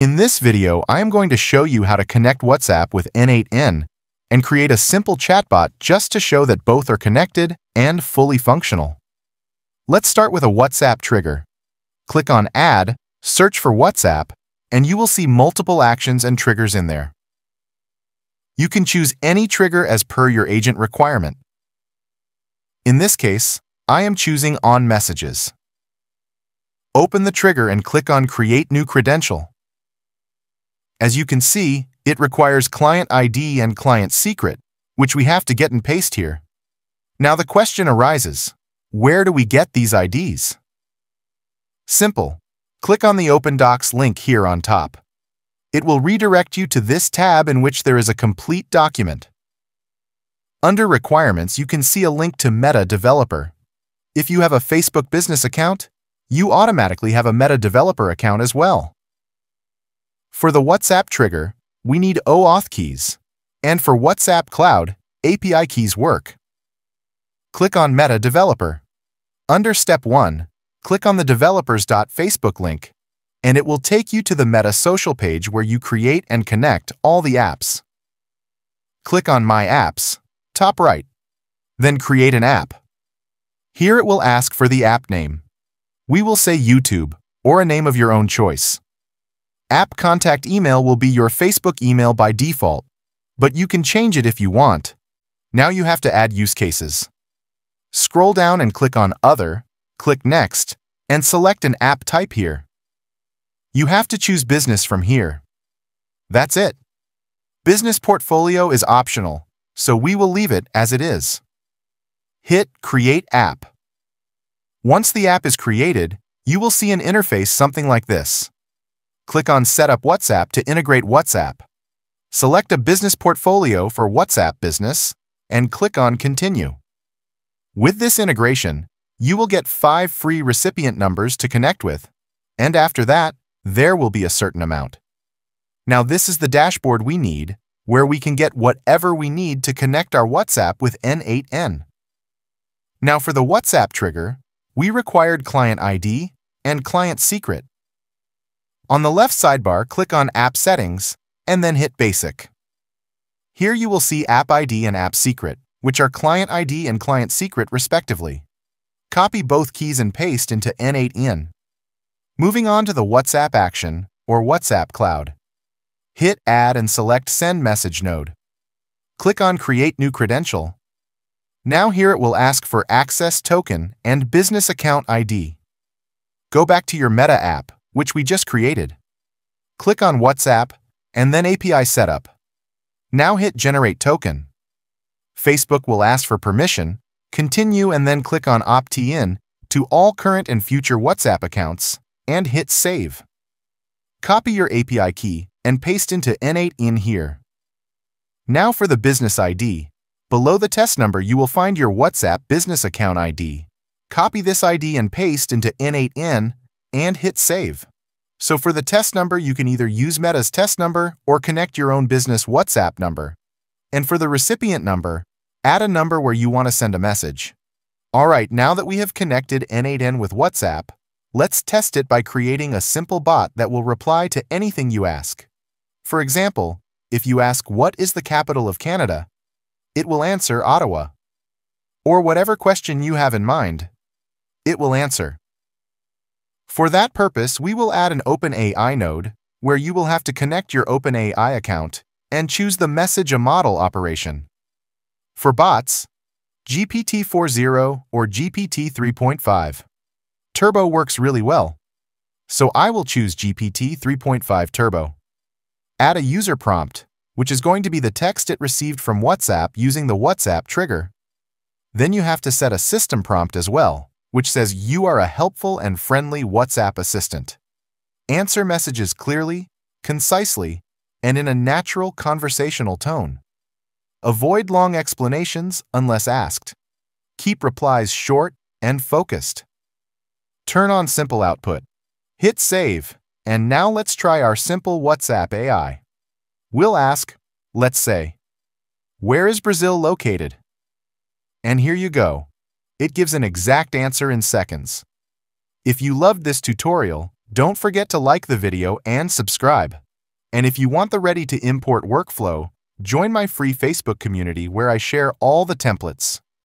In this video, I am going to show you how to connect WhatsApp with n8n and create a simple chatbot just to show that both are connected and fully functional. Let's start with a WhatsApp trigger. Click on Add, search for WhatsApp, and you will see multiple actions and triggers in there. You can choose any trigger as per your agent requirement. In this case, I am choosing On Messages. Open the trigger and click on Create New Credential. As you can see, it requires client ID and client secret, which we have to get and paste here. Now the question arises, where do we get these IDs? Simple. Click on the Open Docs link here on top. It will redirect you to this tab in which there is a complete document. Under Requirements, you can see a link to Meta Developer. If you have a Facebook business account, you automatically have a Meta Developer account as well. For the WhatsApp trigger, we need OAuth keys, and for WhatsApp Cloud, API keys work. Click on Meta Developer. Under Step 1, click on the developers.facebook link, and it will take you to the Meta Social page where you create and connect all the apps. Click on My Apps, top right, then Create an App. Here it will ask for the app name. We will say YouTube, or a name of your own choice. App contact email will be your Facebook email by default, but you can change it if you want. Now you have to add use cases. Scroll down and click on Other, click Next, and select an app type here. You have to choose Business from here. That's it. Business Portfolio is optional, so we will leave it as it is. Hit Create App. Once the app is created, you will see an interface something like this. Click on Set up WhatsApp to integrate WhatsApp. Select a business portfolio for WhatsApp Business and click on Continue. With this integration, you will get 5 free recipient numbers to connect with, and after that, there will be a certain amount. Now this is the dashboard we need, where we can get whatever we need to connect our WhatsApp with n8n. Now for the WhatsApp trigger, we required client ID and client secret. On the left sidebar, click on App Settings, and then hit Basic. Here you will see App ID and App Secret, which are Client ID and Client Secret respectively. Copy both keys and paste into n8n. Moving on to the WhatsApp action, or WhatsApp Cloud. Hit Add and select Send Message node. Click on Create New Credential. Now here it will ask for Access Token and Business Account ID. Go back to your Meta app, which we just created. Click on WhatsApp, and then API Setup. Now hit Generate Token. Facebook will ask for permission, continue, and then click on Opt-in to all current and future WhatsApp accounts, and hit Save. Copy your API key and paste into n8n here. Now for the business ID. Below the test number you will find your WhatsApp business account ID. Copy this ID and paste into n8n, and hit Save. So for the test number, you can either use Meta's test number or connect your own business WhatsApp number. And for the recipient number, add a number where you want to send a message. Alright, now that we have connected n8n with WhatsApp, let's test it by creating a simple bot that will reply to anything you ask. For example, if you ask what is the capital of Canada, it will answer Ottawa. Or whatever question you have in mind, it will answer. For that purpose, we will add an OpenAI node, where you will have to connect your OpenAI account and choose the Message a Model operation. For bots, GPT-4o or GPT-3.5 Turbo works really well, so I will choose GPT-3.5 Turbo. Add a user prompt, which is going to be the text it received from WhatsApp using the WhatsApp trigger. Then you have to set a system prompt as well, which says you are a helpful and friendly WhatsApp assistant. Answer messages clearly, concisely, and in a natural conversational tone. Avoid long explanations unless asked. Keep replies short and focused. Turn on simple output. Hit Save, and now let's try our simple WhatsApp AI. We'll ask, let's say, where is Brazil located? And here you go. It gives an exact answer in seconds. If you loved this tutorial, Don't forget to like the video and subscribe. And if you want the ready-to-import workflow, join my free Facebook community where I share all the templates.